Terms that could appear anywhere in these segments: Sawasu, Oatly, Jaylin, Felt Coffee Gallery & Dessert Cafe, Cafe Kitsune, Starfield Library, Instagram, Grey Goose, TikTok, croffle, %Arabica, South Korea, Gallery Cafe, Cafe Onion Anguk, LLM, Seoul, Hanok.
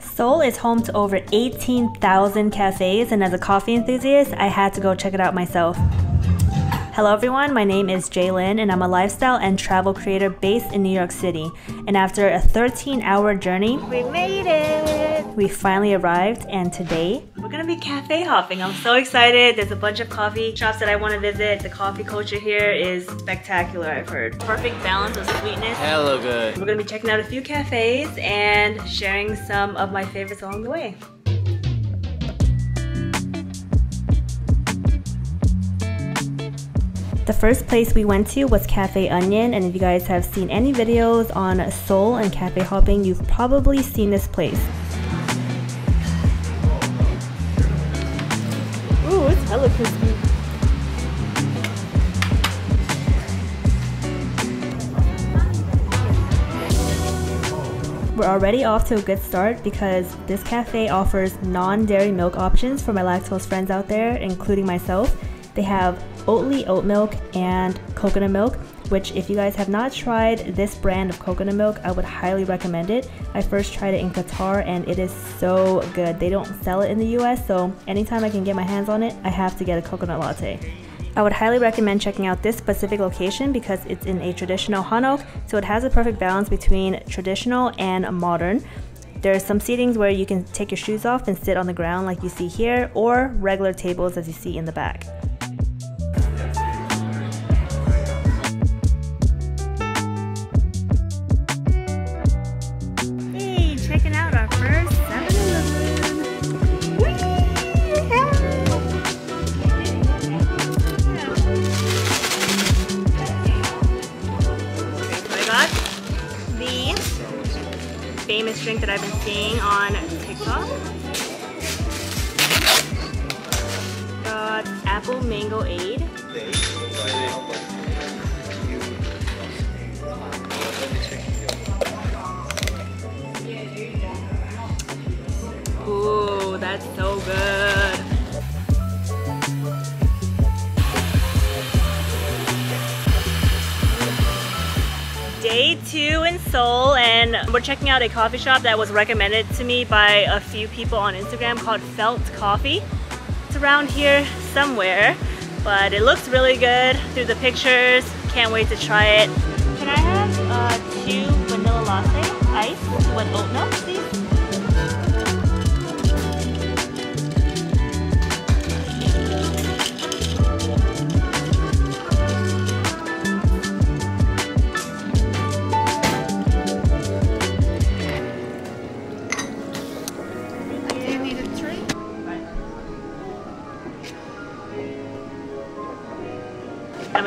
Seoul is home to over 18,000 cafes, and as a coffee enthusiast, I had to go check it out myself. Hello everyone, my name is Jaylin and I'm a lifestyle and travel creator based in New York City. And after a 13-hour journey, we made it! We finally arrived, and today we're gonna be cafe hopping. I'm so excited. There's a bunch of coffee shops that I want to visit. The coffee culture here is spectacular, I've heard. Perfect balance of sweetness. Hella good. We're gonna be checking out a few cafes and sharing some of my favorites along the way. The first place we went to was Cafe Onion, and if you guys have seen any videos on Seoul and cafe hopping, you've probably seen this place. Ooh, it's hella crispy. We're already off to a good start because this cafe offers non-dairy milk options for my lactose friends out there, including myself. They have Oatly oat milk and coconut milk, which if you guys have not tried this brand of coconut milk, I would highly recommend it. I first tried it in Qatar and it is so good. They don't sell it in the US, so anytime I can get my hands on it, I have to get a coconut latte. I would highly recommend checking out this specific location because it's in a traditional Hanok, so it has a perfect balance between traditional and modern. There are some seatings where you can take your shoes off and sit on the ground like you see here, or regular tables as you see in the back. Famous drink that I've been seeing on TikTok. Got apple mango aid. Ooh, that's so good. Day two in Seoul, and we're checking out a coffee shop that was recommended to me by a few people on Instagram called Felt Coffee. It's around here somewhere, but it looks really good through the pictures. Can't wait to try it. Can I have two vanilla latte ice with oat milk, please?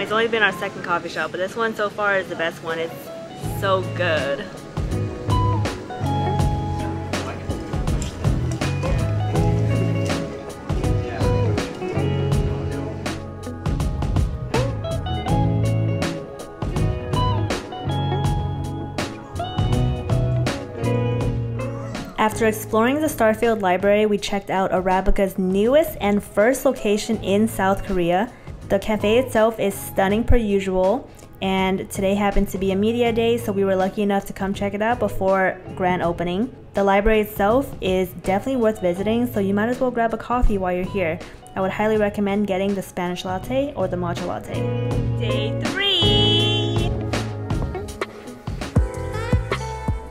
It's only been our second coffee shop, but this one so far is the best one. It's so good. After exploring the Starfield Library, we checked out %Arabica's newest and first location in South Korea. The cafe itself is stunning per usual, and today happened to be a media day, so we were lucky enough to come check it out before grand opening. The library itself is definitely worth visiting, so you might as well grab a coffee while you're here. I would highly recommend getting the Spanish latte or the matcha latte. Day 3!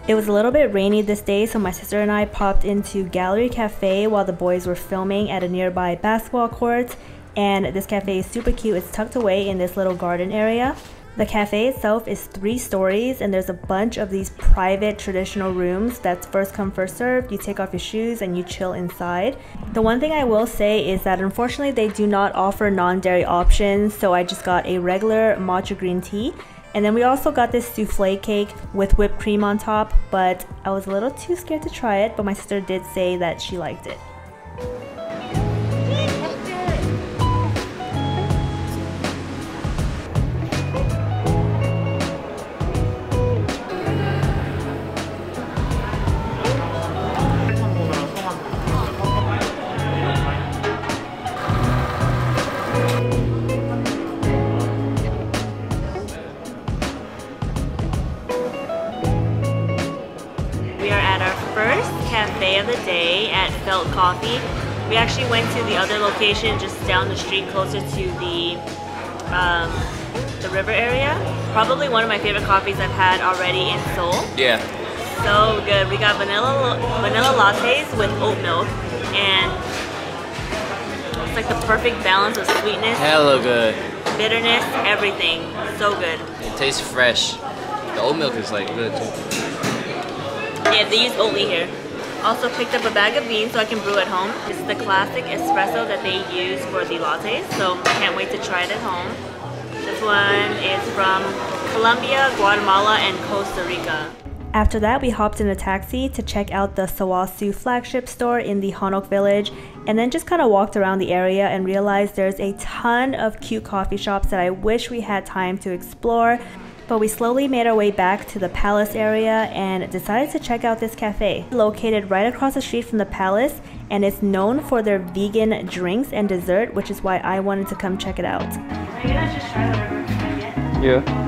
It was a little bit rainy this day, so my sister and I popped into Gallery Cafe while the boys were filming at a nearby basketball court. And this cafe is super cute. It's tucked away in this little garden area. The cafe itself is 3 stories, and there's a bunch of these private traditional rooms that's first come first served. You take off your shoes and you chill inside. The one thing I will say is that unfortunately they do not offer non-dairy options, so I just got a regular matcha green tea. And then we also got this souffle cake with whipped cream on top, but I was a little too scared to try it, but my sister did say that she liked it. cafe of the day at Felt Coffee. We actually went to the other location just down the street closer to the river area. Probably one of my favorite coffees I've had already in Seoul. Yeah. So good. We got vanilla lattes with oat milk, and it's like the perfect balance of sweetness. Hella good. Bitterness, everything. So good. It tastes fresh. The oat milk is like good too. Yeah, they use Oatly here. Also picked up a bag of beans so I can brew at home. This is the classic espresso that they use for the lattes, so can't wait to try it at home. This one is from Colombia, Guatemala, and Costa Rica. After that, we hopped in a taxi to check out the Sawasu flagship store in the Hanok village, and then just kind of walked around the area and realized there's a ton of cute coffee shops that I wish we had time to explore. But we slowly made our way back to the palace area and decided to check out this cafe. It's located right across the street from the palace, and it's known for their vegan drinks and dessert, which is why I wanted to come check it out. Are you gonna just try whatever I get? Yeah.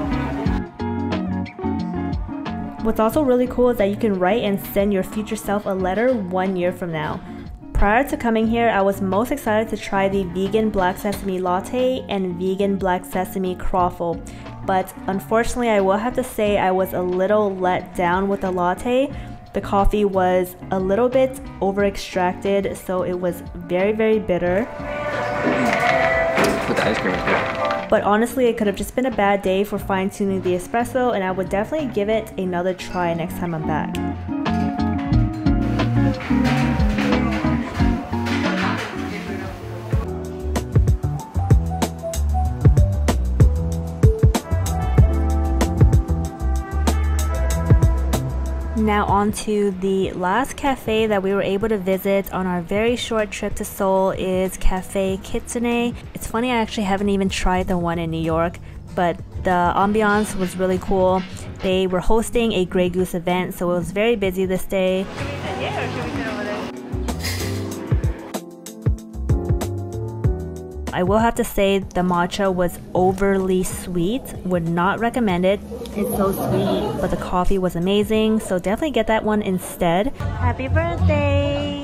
What's also really cool is that you can write and send your future self a letter 1 year from now. Prior to coming here, I was most excited to try the vegan black sesame latte and vegan black sesame croffle. But unfortunately, I will have to say I was a little let down with the latte. The coffee was a little bit over-extracted, so it was very, very bitter. Put the ice cream in there. But honestly, it could have just been a bad day for fine-tuning the espresso, and I would definitely give it another try next time I'm back. Now on to the last cafe that we were able to visit on our very short trip to Seoul is Cafe Kitsune. It's funny, I actually haven't even tried the one in New York, but the ambiance was really cool. They were hosting a Grey Goose event, so it was very busy this day. I will have to say the matcha was overly sweet, would not recommend it. It's so sweet, but the coffee was amazing, so definitely get that one instead. Happy birthday!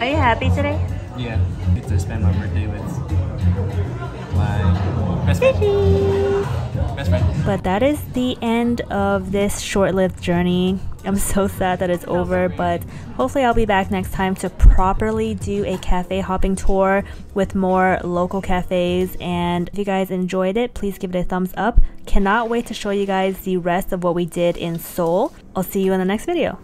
Are you happy today? Yeah, I get to spend my birthday with my best friend. But that is the end of this short-lived journey. I'm so sad that it's over, but hopefully I'll be back next time to properly do a cafe hopping tour with more local cafes. And if you guys enjoyed it, please give it a thumbs up. Cannot wait to show you guys the rest of what we did in Seoul. I'll see you in the next video.